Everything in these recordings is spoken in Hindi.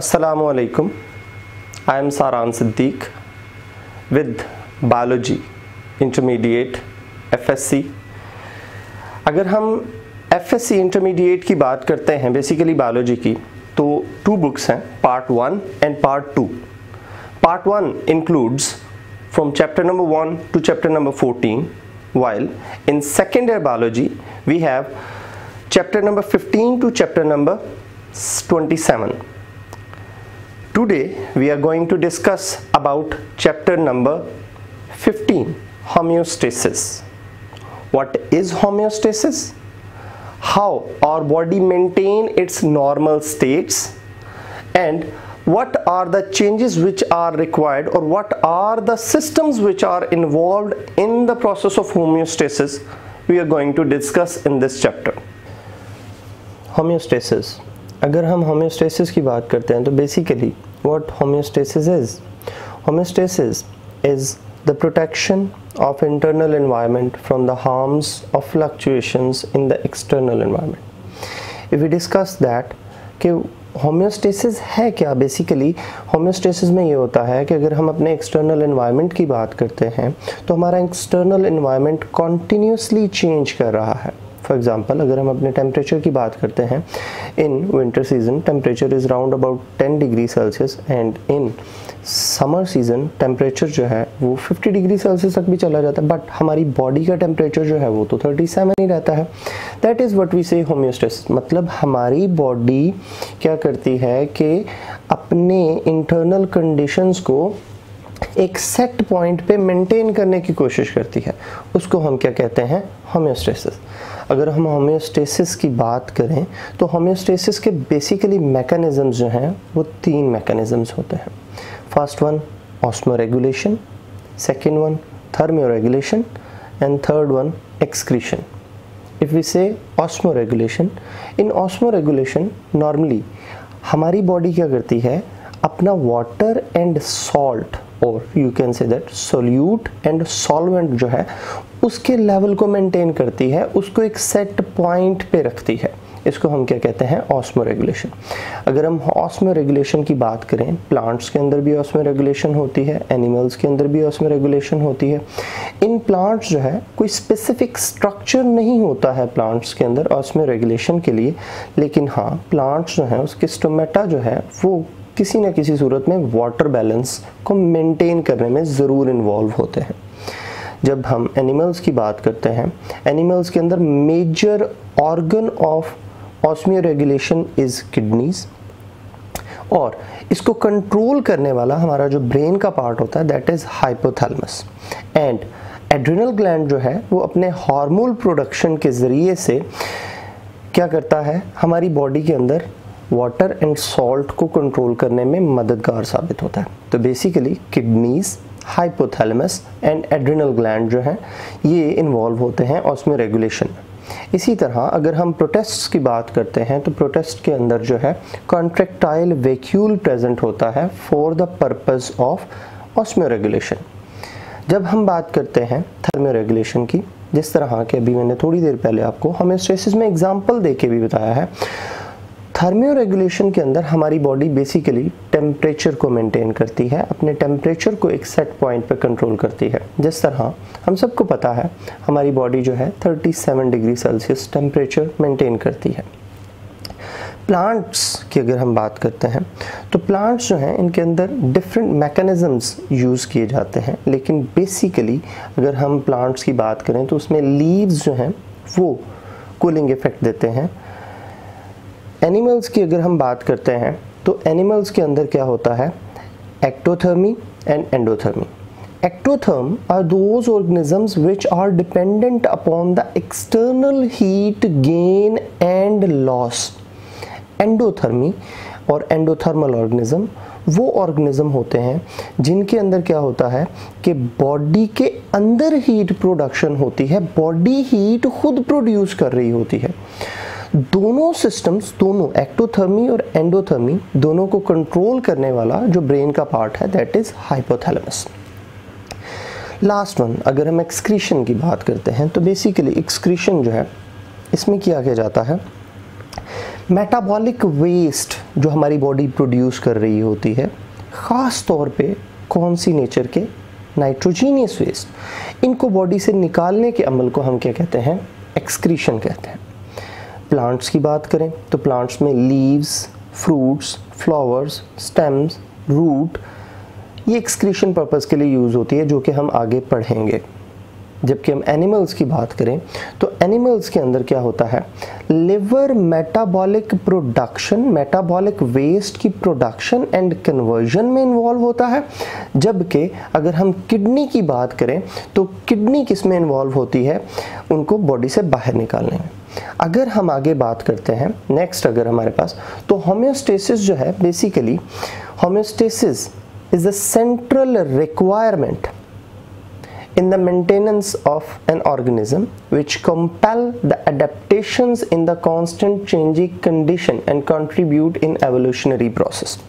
Assalamu alaikum. I am Saran Siddique with Biology Intermediate FSC. अगर हम FSC Intermediate की बात करते हैं basically Biology की तो two books हैं Part 1 and Part 2. Part 1 includes from chapter number 1 to chapter number 14 while in secondary biology we have chapter number 15 to chapter number 27. Today we are going to discuss about chapter number 15, homeostasis. What is homeostasis? How our body maintains its normal states and what are the changes which are required or what are the systems which are involved in the process of homeostasis we are going to discuss in this chapter. Homeostasis. अगर हम homeostasis की बात करते हैं तो basically what homeostasis is? Homeostasis is the protection of internal environment from the harms of fluctuations in the external environment. If we discuss that कि homeostasis है क्या? Basically homeostasis में ये होता है कि अगर हम अपने external environment की बात करते हैं तो हमारा external environment continuously change कर रहा है. For example, अगर हम अपने temperature की बात करते हैं, in winter season temperature is round about 10 degree Celsius and in summer season temperature जो है वो 50 degree Celsius तक भी चला जाता है, but हमारी body का temperature जो है वो तो 37 ही रहता है. That is what we say homeostasis. मतलब हमारी body क्या करती है कि अपने internal conditions को एक set point पे maintain करने की कोशिश करती है. उसको हम क्या कहते हैं? Homeostasis. अगर हम होम्योस्टेसिस की बात करें तो होम्योस्टेसिस के बेसिकली मैकेनिज़म्स जो हैं वो तीन मैकेनिज़म्स होते हैं. First one osmoregulation, second one thermoregulation and third one excretion. If we say osmoregulation, in osmoregulation normally हमारी बॉडी क्या करती है, अपना वाटर एंड सॉल्ट और you can say that solute and solvent जो है उसके लेवल को मेंटेन करती है, उसको एक सेट पॉइंट पे रखती है. इसको हम क्या कहते हैं? ऑस्मोरेगुलेशन. अगर हम ऑस्मोरेगुलेशन की बात करें, प्लांट्स के अंदर भी ऑस्मोरेगुलेशन होती है, एनिमल्स के अंदर भी ऑस्मोरेगुलेशन होती है. इन प्लांट्स जो है कोई स्पेसिफिक स्ट्रक्चर नहीं होता है प्लांट्स के अंदर ऑस्मोरेगुलेशन के लिए, लेकिन हाँ प्लांट्स जो हैं उसके स्टोमेटा जो है वो किसी न किसी सूरत में वाटर बैलेंस को मेंटेन करने में ज़रूर इन्वॉल्व होते हैं. जब हम एनिमल्स की बात करते हैं, एनिमल्स के अंदर major organ of osmoregulation is kidneys और इसको कंट्रोल करने वाला हमारा जो ब्रेन का पार्ट होता है that is hypothalamus and adrenal gland जो है वो अपने हार्मोन प्रोडक्शन के ज़रिए से क्या करता है, हमारी बॉडी के अंदर वाटर एंड सॉल्ट को कंट्रोल करने में मददगार साबित होता है. तो basically kidneys, hypothalamus and adrenal gland जो हैं ये इन्वॉल्व होते हैं ऑस्मोरेगुलेशन में. इसी तरह अगर हम प्रोटेस्ट्स की बात करते हैं तो प्रोटेस्ट के अंदर जो है कॉन्ट्रैक्टाइल वैक्यूल प्रेजेंट होता है for the purpose of osmoregulation. जब हम बात करते हैं थर्मोरेगुलेशन की, जिस तरह के अभी मैंने थोड़ी देर पहले आपको होम्योस्टेसिस में एग्जाम्पल दे के भी बताया है, थर्मोरेगुलेशन के अंदर हमारी बॉडी बेसिकली टेम्परेचर को मेंटेन करती है, अपने टेम्परेचर को एक सेट पॉइंट पर कंट्रोल करती है. जिस तरह हम सबको पता है हमारी बॉडी जो है 37 डिग्री सेल्सियस टेम्परेचर मेंटेन करती है. प्लांट्स की अगर हम बात करते हैं तो प्लांट्स जो हैं इनके अंदर डिफरेंट मैकेनिज़म्स यूज़ किए जाते हैं, लेकिन बेसिकली अगर हम प्लांट्स की बात करें तो उसमें लीव्स जो हैं वो कूलिंग इफेक्ट देते हैं. एनिमल्स की अगर हम बात करते हैं तो एनिमल्स के अंदर क्या होता है, ectothermy and endothermy. Ectotherm are those organisms which are dependent upon the external heat gain and loss. Endothermy और एंडोथर्मल ऑर्गेनिज्म वो ऑर्गेनिज्म होते हैं जिनके अंदर क्या होता है कि बॉडी के अंदर हीट प्रोडक्शन होती है, बॉडी हीट खुद प्रोड्यूस कर रही होती है. दोनों सिस्टम्स, दोनों एक्टोथर्मी और एंडोथर्मी, दोनों को कंट्रोल करने वाला जो ब्रेन का पार्ट है that is hypothalamus. Last one अगर हम एक्सक्रीशन की बात करते हैं तो बेसिकली एक्सक्रीशन जो है इसमें क्या किया जाता है, मेटाबॉलिक वेस्ट जो हमारी बॉडी प्रोड्यूस कर रही होती है, ख़ास तौर पे कौन सी नेचर के नाइट्रोजीनियस वेस्ट, इनको बॉडी से निकालने के अमल को हम क्या कहते हैं, एक्सक्रीशन कहते हैं। प्लांट्स की बात करें तो प्लांट्स में leaves, fruits, flowers, stems, root, ये एक्सक्रीशन पर्पज़ के लिए यूज़ होती है, जो कि हम आगे पढ़ेंगे। जबकि हम एनिमल्स की बात करें तो एनिमल्स के अंदर क्या होता है, liver metabolic production, metabolic waste की प्रोडक्शन एंड कन्वर्जन में इन्वॉल्व होता है। जबकि अगर हम किडनी की बात करें तो किडनी किस में इन्वॉल्व होती है, उनको बॉडी से बाहर निकालने में। अगर हम आगे बात करते हैं नेक्स्ट, अगर हमारे पास तो होम्योस्टेसिस जो है, basically homeostasis is the central requirement in the maintenance of an organism which compel the adaptations in the constant changing condition and contribute in evolutionary process।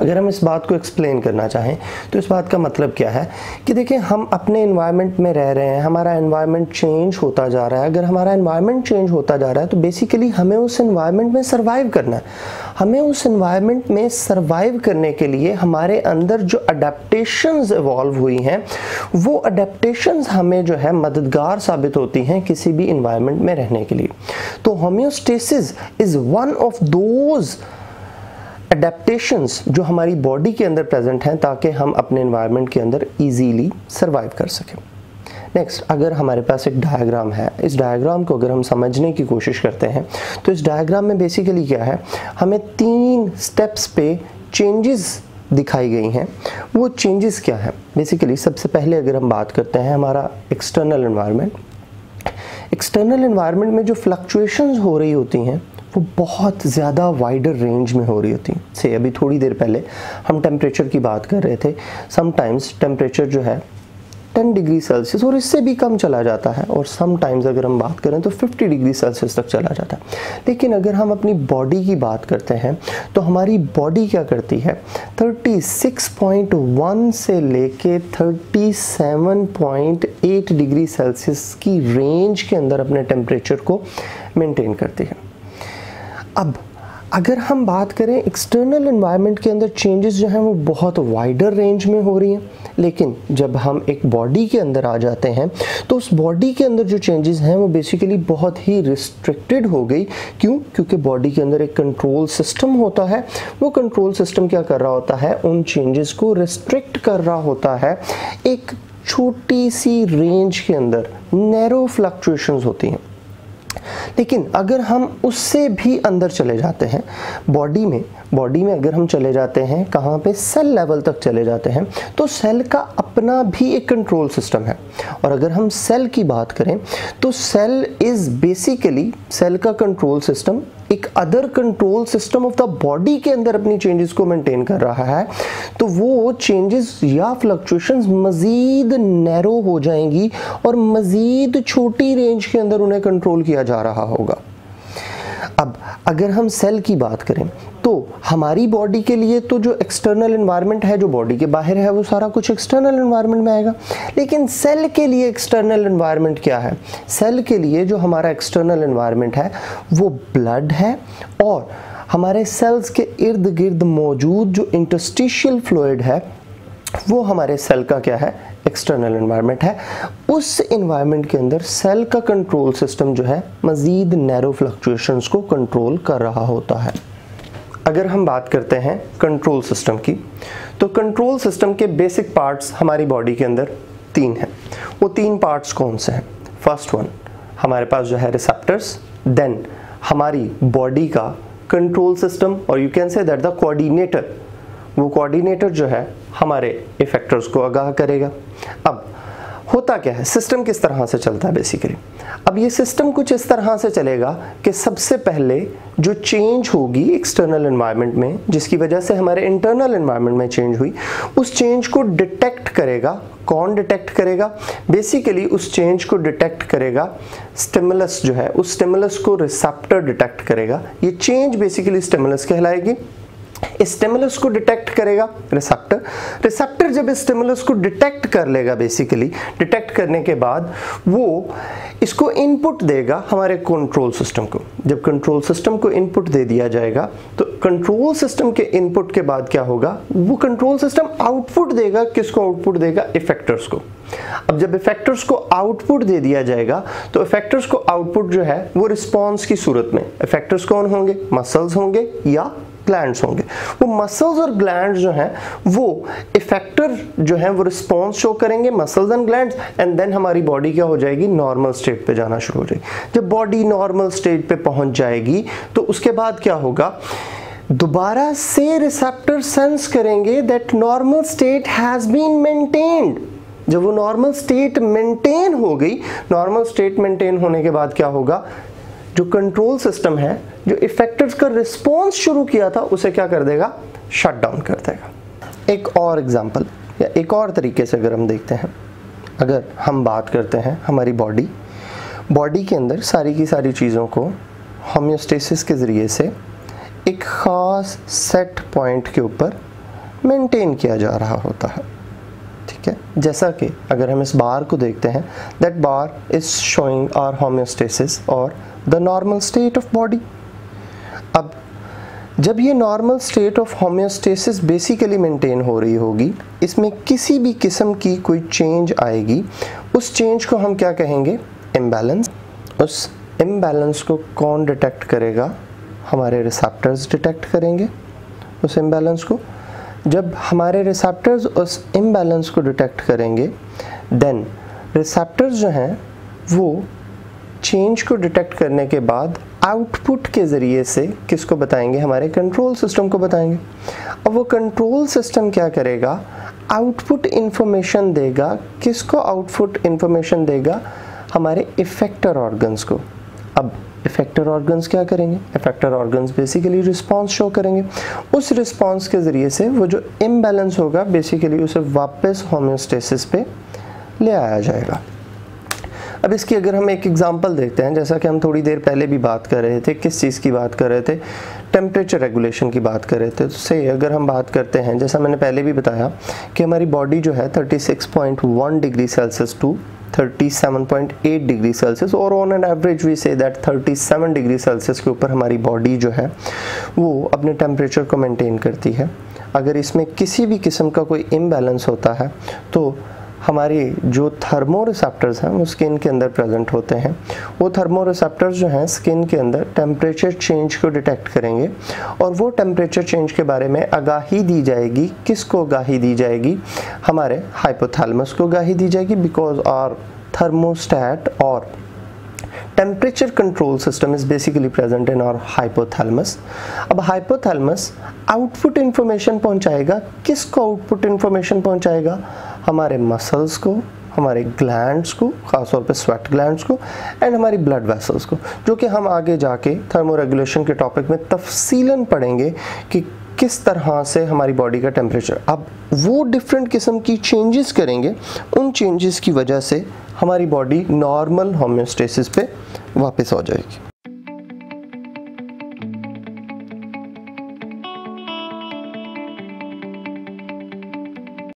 अगर हम इस बात को एक्सप्लेन करना चाहें तो इस बात का मतलब क्या है कि देखिए, हम अपने एनवायरनमेंट में रह रहे हैं, हमारा एनवायरनमेंट चेंज होता जा रहा है। अगर हमारा एनवायरनमेंट चेंज होता जा रहा है तो बेसिकली हमें उस एनवायरनमेंट में सर्वाइव करना है। हमें उस एनवायरनमेंट में सर्वाइव करने के लिए हमारे अंदर जो अडेप्टेशंस इवॉल्व हुई हैं, वो अडेप्टेशंस हमें जो है मददगार साबित होती हैं किसी भी एनवायरनमेंट में रहने के लिए। तो homeostasis is one of those adaptations जो हमारी बॉडी के अंदर प्रेजेंट हैं, ताकि हम अपने एनवायरनमेंट के अंदर इजीली सर्वाइव कर सकें। नेक्स्ट, अगर हमारे पास एक डायग्राम है, इस डायग्राम को अगर हम समझने की कोशिश करते हैं तो इस डायग्राम में बेसिकली क्या है, हमें तीन स्टेप्स पे चेंजेस दिखाई गई हैं। वो चेंजेस क्या हैं, बेसिकली सबसे पहले अगर हम बात करते हैं हमारा एक्सटर्नल एनवायरनमेंट। एक्सटर्नल एनवायरनमेंट में जो फ्लक्चुएशंस हो रही होती हैं वो बहुत ज़्यादा वाइडर रेंज में हो रही होती है। से अभी थोड़ी देर पहले हम टेम्परेचर की बात कर रहे थे, समटाइम्स टेम्परेचर जो है 10 डिग्री सेल्सियस और इससे भी कम चला जाता है, और समटाइम्स अगर हम बात करें तो 50 डिग्री सेल्सियस तक चला जाता है। लेकिन अगर हम अपनी बॉडी की बात करते हैं तो हमारी बॉडी क्या करती है, 36.1 से लेके 37.8 डिग्री सेल्सियस की रेंज के अंदर अपने टेम्परेचर को मेंटेन करती है। अब अगर हम बात करें एक्सटर्नल एनवायरनमेंट के अंदर चेंजेस जो हैं वो बहुत वाइडर रेंज में हो रही हैं, लेकिन जब हम एक बॉडी के अंदर आ जाते हैं तो उस बॉडी के अंदर जो चेंजेस हैं वो बेसिकली बहुत ही रिस्ट्रिक्टेड हो गई। क्यों? क्योंकि बॉडी के अंदर एक कंट्रोल सिस्टम होता है, वो कंट्रोल सिस्टम क्या कर रहा होता है, उन चेंजेस को रिस्ट्रिक्ट कर रहा होता है। एक छोटी सी रेंज के अंदर नैरो फ्लक्चुएशंस होती हैं। लेकिन अगर हम उससे भी अंदर चले जाते हैं बॉडी में अगर हम चले जाते हैं कहाँ पे, सेल लेवल तक चले जाते हैं, तो सेल का अपना भी एक कंट्रोल सिस्टम है। और अगर हम सेल की बात करें तो सेल इज़ बेसिकली, सेल का कंट्रोल सिस्टम एक other control system of the body के अंदर अपनी चेंजेस को मेंटेन कर रहा है। तो वो चेंजेस या फ्लक्चुएशंस मज़ीद नैरो हो जाएंगी और मज़ीद छोटी रेंज के अंदर उन्हें कंट्रोल किया जा रहा होगा। अब अगर हम सेल की बात करें तो हमारी बॉडी के लिए तो जो एक्सटर्नल एनवायरनमेंट है, जो बॉडी के बाहर है, वो सारा कुछ एक्सटर्नल एनवायरनमेंट में आएगा। लेकिन सेल के लिए एक्सटर्नल एनवायरनमेंट क्या है, सेल के लिए जो हमारा एक्सटर्नल एनवायरनमेंट है वो ब्लड है, और हमारे सेल्स के इर्द गिर्द मौजूद जो इंटरस्टिशियल फ्लूइड है वो हमारे सेल का क्या है, एक्सटर्नल एनवायरनमेंट है। उस एनवायरनमेंट के अंदर सेल का कंट्रोल सिस्टम जो है मज़ीद नैरो फ्लक्चुएशंस को कंट्रोल कर रहा होता है। अगर हम बात करते हैं कंट्रोल सिस्टम की तो कंट्रोल सिस्टम के बेसिक पार्ट्स हमारी बॉडी के अंदर तीन हैं। वो तीन पार्ट्स कौन से हैं? फर्स्ट वन हमारे पास जो है रिसेप्टर्स, देन हमारी बॉडी का कंट्रोल सिस्टम, और you can say that the coordinator. वो कोऑर्डिनेटर जो है हमारे इफेक्टर्स को आगाह करेगा। अब होता क्या है, सिस्टम किस तरह से चलता है बेसिकली, अब ये सिस्टम कुछ इस तरह से चलेगा कि सबसे पहले जो चेंज होगी एक्सटर्नल एनवायरनमेंट में, जिसकी वजह से हमारे इंटरनल एनवायरनमेंट में चेंज हुई, उस चेंज को डिटेक्ट करेगा। कौन डिटेक्ट करेगा? बेसिकली उस चेंज को डिटेक्ट करेगा स्टिमुलस जो है, उस स्टिमुलस को रिसेप्टर डिटेक्ट करेगा। ये चेंज बेसिकली स्टिमुलस कहलाएगी। स्टिमुलस को डिटेक्ट करेगा रिसेप्टर। रिसेप्टर जब स्टिमुलस को डिटेक्ट कर लेगा, बेसिकली डिटेक्ट करने के बाद वो इसको इनपुट देगा हमारे कंट्रोल सिस्टम को। जब कंट्रोल सिस्टम को इनपुट दे दिया जाएगा तो कंट्रोल सिस्टम के इनपुट के बाद क्या होगा, वो कंट्रोल सिस्टम आउटपुट देगा। किसको आउटपुट देगा? इफेक्टर्स को। अब जब इफेक्टर्स को आउटपुट दे दिया जाएगा तो इफेक्टर्स को आउटपुट जो है वो रिस्पॉन्स की सूरत में। इफेक्टर्स कौन होंगे? मसल्स होंगे या ग्लैंड्स होंगे। वो मसल्स और ग्लैंड्स जो हैं वो इफेक्टर जो हैं वो रिस्पॉन्स शो करेंगे, muscles and glands, and then हमारी बॉडी क्या हो जाएगी? नॉर्मल स्टेट पे जाना शुरू हो जाएगी। जब बॉडी नॉर्मल स्टेट पे पहुंच जाएगी तो उसके बाद क्या होगा? दोबारा से रिसेप्टर सेंस करेंगे that normal state has been maintained. जब वो नॉर्मल स्टेट मेंटेन हो गई, नॉर्मल स्टेट मेंटेन होने के बाद क्या होगा? जो कंट्रोल सिस्टम है, जो इफेक्टर्स का रिस्पॉन्स शुरू किया था, उसे क्या कर देगा? शट डाउन कर देगा। एक और एग्जांपल या एक और तरीके से अगर हम देखते हैं, अगर हम बात करते हैं हमारी बॉडी के अंदर सारी की सारी चीज़ों को होम्योस्टेसिस के ज़रिए से एक ख़ास सेट पॉइंट के ऊपर मेंटेन किया जा रहा होता है, ठीक है। जैसा कि अगर हम इस बार को देखते हैं, that bar is showing our homeostasis और the normal state of body. अब जब ये normal state of homeostasis basically maintain हो रही होगी, इसमें किसी भी किस्म की कोई चेंज आएगी, उस चेंज को हम क्या कहेंगे? इम्बैलेंस। उस इम्बैलेंस को कौन डिटेक्ट करेगा? हमारे रिसेप्टर्स डिटेक्ट करेंगे उस इम्बैलेंस को। जब हमारे रिसेप्टर्स उस इम्बैलेंस को डिटेक्ट करेंगे, देन रिसेप्टर्स जो हैं वो चेंज को डिटेक्ट करने के बाद आउटपुट के ज़रिए से किसको बताएंगे? हमारे कंट्रोल सिस्टम को बताएंगे। अब वो कंट्रोल सिस्टम क्या करेगा? आउटपुट इन्फॉर्मेशन देगा। किसको आउटपुट इन्फॉर्मेशन देगा? हमारे इफेक्टर ऑर्गन्स को। अब इफेक्टर ऑर्गन्स क्या करेंगे? Effector organs basically response show करेंगे। उस रिस्पॉन्स के ज़रिए से वो जो इम्बैलेंस होगा बेसिकली उसे वापस होम्योस्टेसिस पे ले आया जाएगा। अब इसकी अगर हम एक एग्जांपल देखते हैं, जैसा कि हम थोड़ी देर पहले भी बात कर रहे थे, किस चीज़ की बात कर रहे थे? टेम्परेचर रेगुलेशन की बात कर रहे थे। तो से अगर हम बात करते हैं, जैसा मैंने पहले भी बताया कि हमारी बॉडी जो है 36.1 degree Celsius to 37.8 degree Celsius और on an average we say that 37 degree Celsius के ऊपर हमारी बॉडी जो है वो अपने टेम्परेचर को मेंटेन करती है। अगर इसमें किसी भी किस्म का कोई इम्बैलेंस होता है तो हमारे जो थर्मोरिसेप्टर्स हैं वो स्किन के अंदर प्रेजेंट होते हैं। वो थर्मोरिसेप्टर्स जो हैं स्किन के अंदर टेम्परेचर चेंज को डिटेक्ट करेंगे और वो टेम्परेचर चेंज के बारे में आगाही दी जाएगी। किसको आगाही दी जाएगी? हमारे हाइपोथैलेमस को आगाही दी जाएगी, बिकॉज आवर थर्मोस्टैट और temperature control system is basically present in our hypothalamus. अब हाइपोथैलेमस आउटपुट इंफॉर्मेशन पहुंचाएगा। किसको आउटपुट इंफॉर्मेशन पहुंचाएगा? हमारे मसल्स को, हमारे ग्लैंड्स को, ख़ासतौर पे स्वेट ग्लैंड्स को, एंड हमारी ब्लड वेसल्स को, जो कि हम आगे जाके थर्मोरेगुलेशन के टॉपिक में तफसीलन पढ़ेंगे कि किस तरह से हमारी बॉडी का टेम्परेचर, अब वो डिफरेंट किस्म की चेंजेस करेंगे, उन चेंजेस की वजह से हमारी बॉडी नॉर्मल होम्योस्टेसिस पे वापस आ जाएगी।